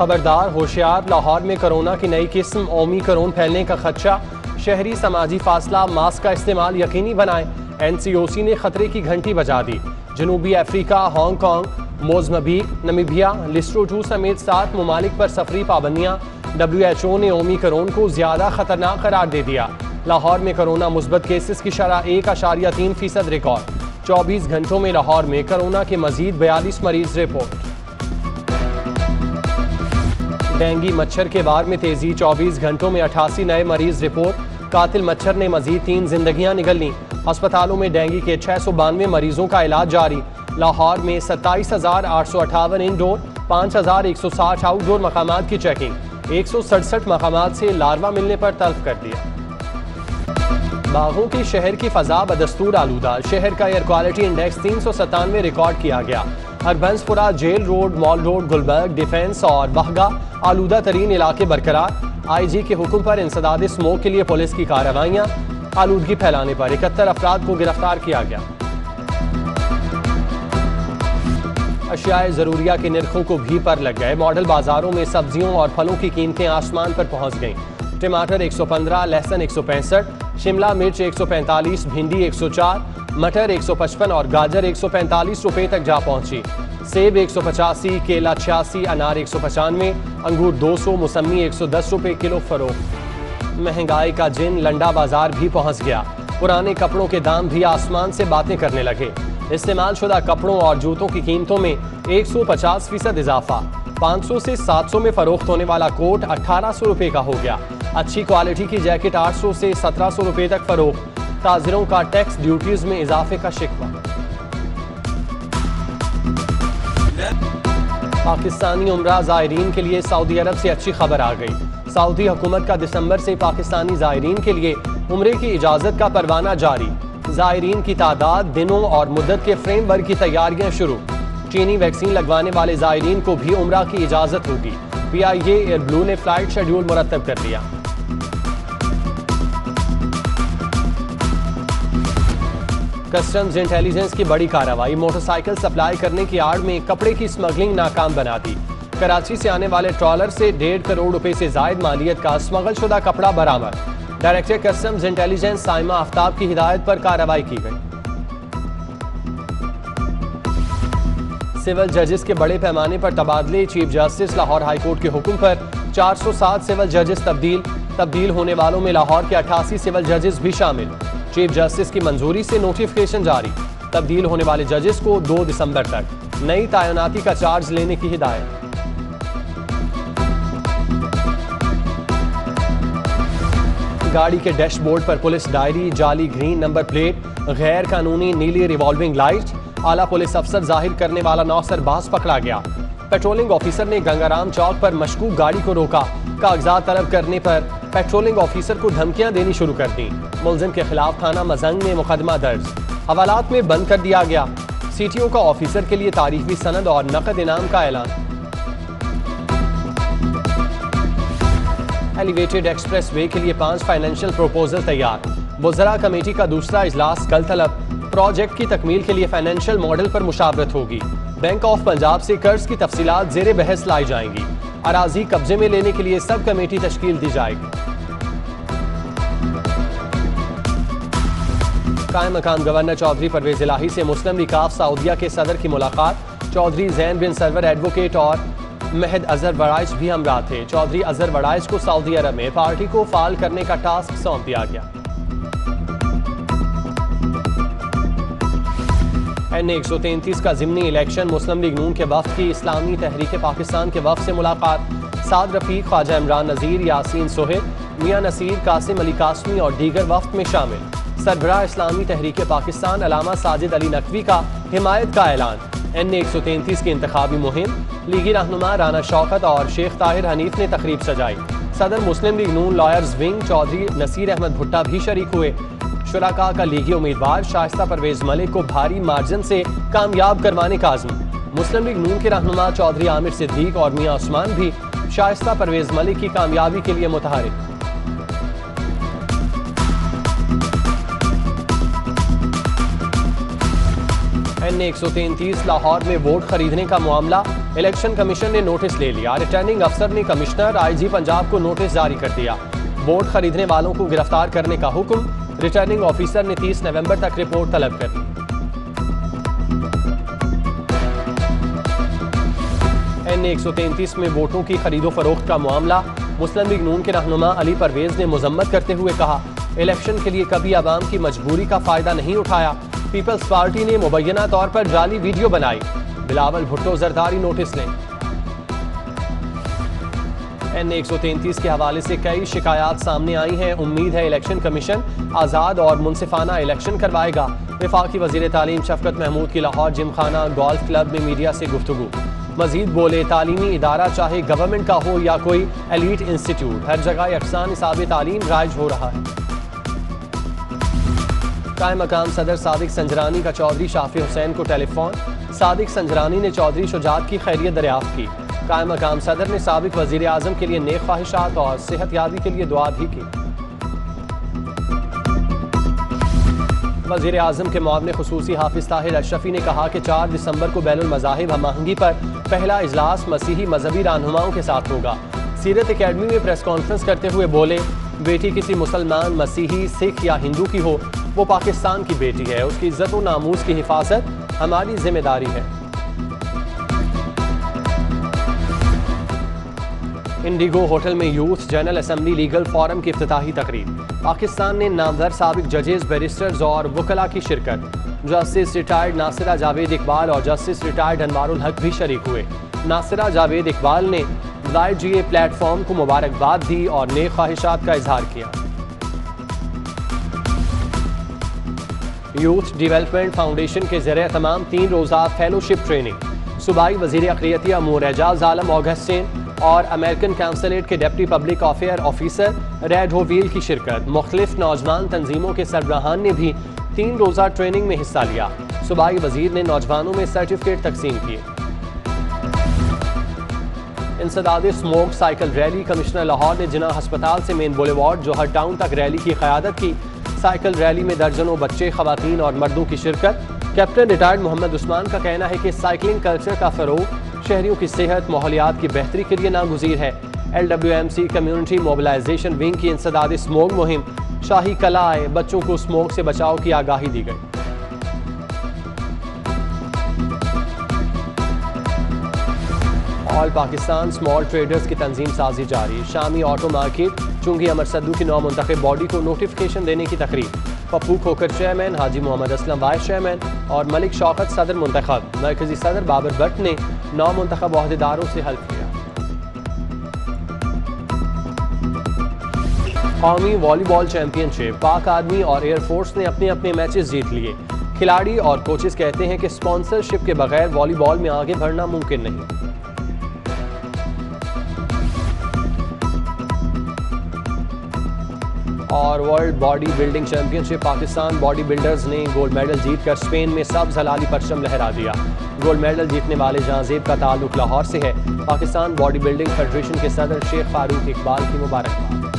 खबरदार होशियार, लाहौर में कोरोना की नई किस्म ओमीक्रोन फैलने का खदशा, शहरी समाजी फासला, मास्क का इस्तेमाल यकीनी बनाएं। NCOC ने खतरे की घंटी बजा दी। जनूबी अफ्रीका, हांगकॉन्ग, मोजनबीक, नमीबिया, लिस्टोजू समेत 7 ममालिक पर सफरी पाबंदियाँ। WHO ने ओमीक्रोन को ज्यादा खतरनाक करार दे दिया। लाहौर में कोरोना मुस्बत केसेस की शरह 1.3% रिकॉर्ड। 24 घंटों में लाहौर में कोरोना के मजीद 42 मरीज रिपोर्ट। डेंगू मच्छर के बार में तेजी, 24 घंटों में 88 नए मरीज रिपोर्ट। कातिल मच्छर ने मजीद 3 जिंदगियां निगल ली। अस्पतालों में डेंगू के 692 मरीजों का इलाज जारी। लाहौर में 27,858 इनडोर, 5,160 आउटडोर मकामात की चेकिंग। 167 मकामात से लार्वा मिलने पर तल्फ कर दिया। बागों के शहर की फजा बदस्तूर आलूदा। शहर का एयर क्वालिटी इंडेक्स 397 रिकॉर्ड किया गया। Harbanspura, jail road, mall road, Gulberg, defence और बहगा आलूदा तरीन इलाके बरकरार। IG के हुक्म पर इंसदाद स्मोक के लिए पुलिस की कार्रवाइयाँ। आलूदगी फैलाने पर 71 अफराद को गिरफ्तार किया गया। अशियाए ज़रूरिया के नरखों को भी पर लग गए। मॉडल बाजारों में सब्जियों और फलों की कीमतें आसमान पर पहुंच गईं। टमाटर 115, लहसुन 165, शिमला मिर्च 145, भिंडी 104, मटर 155 और गाजर 145 रुपए तक जा पहुंची। सेब 185, केला 86, अनार 195, अंगूर 200, मौसमी 110 रुपए किलो फरोख्त। महंगाई का जिन लंडा बाजार भी पहुंच गया। पुराने कपड़ों के दाम भी आसमान से बातें करने लगे। इस्तेमाल शुदा कपड़ों और जूतों की कीमतों में 150% इजाफा। 500 से 700 में फरोख्त होने वाला कोट 1800 रुपये का हो गया। अच्छी क्वालिटी की जैकेट 800 से 1700 रुपये तक फरोख्त। ताजिरों का टैक्स ड्यूटीज में इजाफे का शिकवा। पाकिस्तानी उम्रा जायरीन के लिए सऊदी अरब से अच्छी खबर आ गई। सऊदी हुकूमत का दिसंबर से पाकिस्तानी जायरीन के लिए उम्रे की इजाज़त का परवाना जारी। जायरीन की तादाद, दिनों और मुद्दत के फ्रेमवर्क की तैयारियां शुरू। चीनी वैक्सीन लगवाने वाले जायरीन को भी उम्रा की इजाज़त होगी। PIA एयर ब्लू ने फ्लाइट शेड्यूल मुरतब कर दिया। कस्टम्स इंटेलिजेंस की बड़ी कार्रवाई। मोटरसाइकिल सप्लाई करने की आड़ में कपड़े की स्मगलिंग नाकाम बना दी। कराची से आने वाले ट्रॉलर से 1.5 करोड़ रुपए से जायद मालियत का स्मगल शुदा कपड़ा बरामद। Director customs intelligence Saima Aftab की हिदायत पर कार्रवाई की गई। सिविल जजेस के बड़े पैमाने पर तबादले। चीफ जस्टिस लाहौर हाईकोर्ट के हुक्म पर 407 सिविल जजेस तब्दील होने वालों में लाहौर के 88 सिविल जजेस भी शामिल। चीफ जस्टिस की मंजूरी से नोटिफिकेशन जारी। तब्दील होने वाले जजेस को 2 दिसंबर तक नई तैनाती का चार्ज लेने की हिदायत। गाड़ी के डैशबोर्ड पर पुलिस डायरी, जाली ग्रीन नंबर प्लेट, गैर कानूनी नीली रिवॉल्विंग लाइट। आला पुलिस अफसर जाहिर करने वाला नौसरबाज पकड़ा गया। पेट्रोलिंग ऑफिसर ने गंगाराम चौक पर मशकूक गाड़ी को रोका। कागजात तलब करने पर पेट्रोलिंग ऑफिसर को धमकियां देनी शुरू कर दी। मुलजिम के खिलाफ थाना मजंग में मुकदमा दर्ज। हवालात में बंद कर दिया गया। CTO का ऑफिसर के लिए तारीफी सनद और नकद इनाम का ऐलान। एलिवेटेड एक्सप्रेस वे के लिए 5 फाइनेंशियल प्रपोजल तैयार। बुजरा कमेटी का दूसरा इजलास कल तलब। प्रोजेक्ट की तकमील के लिए फाइनेंशियल मॉडल पर मुशावरत होगी। बैंक ऑफ पंजाब से कर्ज की तफसीलात जेरे बहस लाई जाएंगी। अराजी कब्जे में लेने के लिए सब कमेटी तश्कील दी जाएगी। कायम मकाम गवर्नर चौधरी परवेज़ इलाही से मुस्लिम लीग ऑफ सऊदिया के सदर की मुलाकात। चौधरी जैन बिन सरवर एडवोकेट और मेहद अजहर वड़ाइश भी हमरा थे। चौधरी अजहर वड़ाइश को सऊदी अरब में पार्टी को फाल करने का टास्क सौंप दिया गया। NA 133 का जिमनी इलेक्शन। मुस्लिम लीग नून के वफ्द की इस्लामी तहरीक पाकिस्तान के वफ्द से मुलाकात। साद रफीक, ख्वाजा इमरान, नजीर, यासीन, सोहेल मियां, नसीर, कासिम, अली कासमी और दीगर वफ्द में शामिल। सरबराह इस्लामी तहरीक पाकिस्तान अलामा साजिद अली नकवी का हिमायत का ऐलान। NA 133 की इंतखाबी मुहिम। लीगी रहनुमा राना शौकत और शेख ताहिर हनीफ ने तकरीब सजाई। सदर मुस्लिम league Noon lawyers wing Chaudhry Naseer Ahmad Bhatta भी शरीक हुए। शुराका का लीगी उम्मीदवार शाइस्ता परवेज़ मलिक को भारी मार्जिन से कामयाब करवाने का आज़म। मुस्लिम लीग नून के रहनुमा चौधरी आमिर सिद्दीक और मियां उस्मान भी शाइस्ता परवेज़ मलिक की कामयाबी के लिए मुतहरिक। NA 133 लाहौर में वोट खरीदने का मामला। इलेक्शन कमीशन ने नोटिस ले लिया। रिटर्निंग अफसर ने कमिश्नर आईजी पंजाब को नोटिस जारी कर दिया। वोट खरीदने वालों को गिरफ्तार करने का हुक्म। रिटर्निंग ऑफिसर ने 30 नवंबर तक रिपोर्ट तलब कर दी। एन ए 133 में वोटों की खरीदो फरोख्त का मामला। मुस्लिम लीग नून के रहनुमा अली परवेज़ ने मजम्मत करते हुए कहा, इलेक्शन के लिए कभी आवाम की मजबूरी का फायदा नहीं उठाया। पीपल्स पार्टी ने मुबैना तौर पर जाली वीडियो बनाई। बिलावल भुट्टो जरदारी नोटिस लें। NA-133 के हवाले से कई शिकायत सामने आई हैं। उम्मीद है इलेक्शन कमीशन आज़ाद और मुनसिफाना इलेक्शन करवाएगा। वफाकी वज़ीर तालीम शफकत महमूद की लाहौर जिमखाना गोल्फ क्लब में मीडिया से गुफ्तगू। मजीद बोले, तालीमी इदारा चाहे गवर्नमेंट का हो या कोई एलिट इंस्टीट्यूट, हर जगह अफसान हिसाब तालीम राइज हो रहा है। कायम मकाम सदर सादिक संजरानी का चौधरी शाफी हुसैन को टेलीफोन। सादिक संजरानी ने चौधरी शुजात की खैरियत दरियाफ्त की। कायम मकाम सदर ने साबिक वजीर आजम के लिए नेक ख्वाहिशात और सेहत याबी के लिए दुआ भी की। वजीर आजम के मुआवने खुसूसी हाफिज ताहिर अशरफी ने कहा कि 4 दिसंबर को बैनुल मज़ाहिब हमाहंगी पर पहला इजलास मसीही मजहबी रहनुमाओं के साथ होगा। सीरत अकेडमी में प्रेस कॉन्फ्रेंस करते हुए बोले, बेटी किसी मुसलमान, मसीही, सिख या हिंदू की हो, वो पाकिस्तान की बेटी है। उसकी इज्जत और नामूस की हिफाजत हमारी जिम्मेदारी है। इंडिगो होटल में youth general assembly legal forum की इफ्तिताही तकरीब। पाकिस्तान ने नामवर साबिक जजेस, बैरिस्टर्स और वकला की शिरकत। जस्टिस रिटायर्ड नासिरा जावेद इकबाल और जस्टिस रिटायर्ड अनवारुल हक भी शरीक हुए। नासिरा जावेद इकबाल ने LGA प्लेटफॉर्म को मुबारकबाद दी और नेक ख्वाहिशात का इजहार किया। यूथ डेवलपमेंट फाउंडेशन के जरिए तमाम 3 रोज़ा फेलोशिप ट्रेनिंग। सूबाई वजीर अखिलियती अमूर एजाज आलम ऑगस्टिन और अमेरिकन काउंसलेट के deputy public affair officer red होवील की शिरकत। मुख्तलिफ नौजवान तंजीमों के सरबराहान ने भी 3 रोज़ा ट्रेनिंग में हिस्सा लिया। सूबाई वजीर ने नौजवानों में सर्टिफिकेट तकसीम किए। इंसदाद smoke cycle rally. Commissioner Lahore ने जिना हस्पताल से मेन बुलेवार्ड जोहर टाउन तक रैली की क़यादत की। साइकिल रैली में दर्जनों बच्चे, ख़वातीन और मर्दों की शिरकत। कैप्टन रिटायर्ड मोहम्मद उस्मान का कहना है कि साइकिलिंग कल्चर का फ़रोग़ शहरियों की सेहत, माहौलियात की बेहतरी के लिए नागुज़ीर है। LWMC कम्यूनिटी मोबिलाइजेशन विंग की इंसदाद स्मोक मुहिम। शाही कला आए बच्चों को स्मोक से बचाव की आगाही दी गई। ऑल पाकिस्तान स्मॉल ट्रेडर्स की तंजीम साजी जारी। शामी ऑटो मार्केट चुंगी अमर सद्दू की नौ मुंतखब बॉडी को नोटिफिकेशन देने की तकरीब। Pappu Khokhar chairman, Haji Mohammad Aslam vice chairman और मलिक शौकत सदर मुंतखब। मरकजी सदर बाबर भट्ट ने 9 मुंतखब अहदेदारों से हल्फ किया। कौमी वॉलीबॉल चैंपियनशिप। पाक आर्मी और एयरफोर्स ने अपने अपने मैचेस जीत लिए। खिलाड़ी और कोचेस कहते हैं कि स्पॉन्सरशिप के बगैर वॉलीबॉल में आगे बढ़ना मुमकिन नहीं। और world body building championship. Pakistan body builders ने गोल्ड मेडल जीतकर स्पेन में सब्ज हलाली परचम लहरा दिया। गोल्ड मेडल जीतने वाले जहाँजेब का ताल्लुक लाहौर से है। पाकिस्तान बॉडी बिल्डिंग फेडरेशन के सदर शेख ताहिर हनीफ की मुबारकबाद।